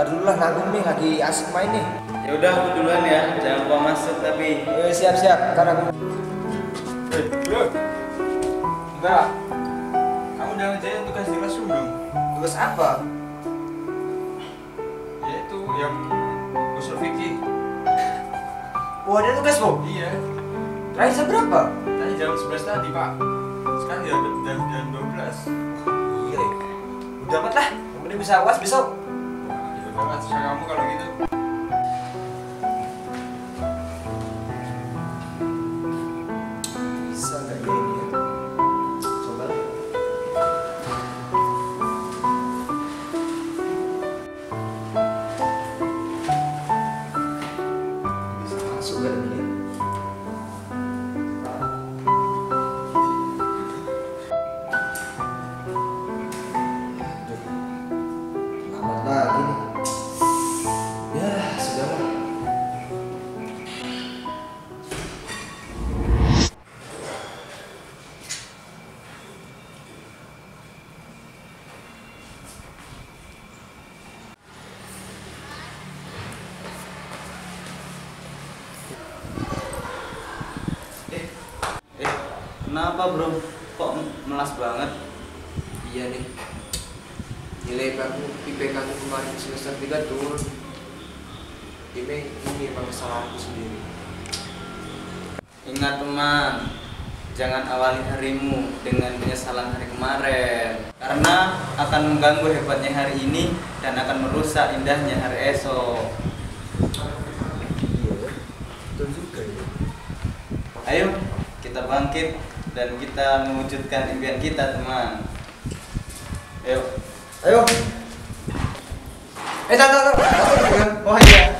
Ntar dulu lah, nanggung nih, lagi asik main nih. Ya udah, aku duluan ya, jangan lupa masuk tapi. Siap-siap, ntar aku. Enggak. Kamu udah ngerjain tugas di kelas belum? Tugas apa? Ya itu yang usul fikih. Oh, ada tugas kok? Iya. Terakhir jam berapa? Tadi jam 11 tadi, Pak. Sekarang ya udah jam 12. Iya. Udah amat lah. Yang penting bisa awas besok. Ya udah amat susah kamu kalau gitu. Kenapa bro? Kok melas banget? Iya nih. Nilai IPK aku kemarin semester 3 turun. Ini emang kesalahanku sendiri. Ingat teman, jangan awali harimu dengan penyesalan hari kemarin. Karena akan mengganggu hebatnya hari ini dan akan merusak indahnya hari esok. Iya, betul juga ya. Ayo, kita bangkit dan kita mewujudkan impian kita, teman. Ayo. Ayo. Tunggu. Oh iya.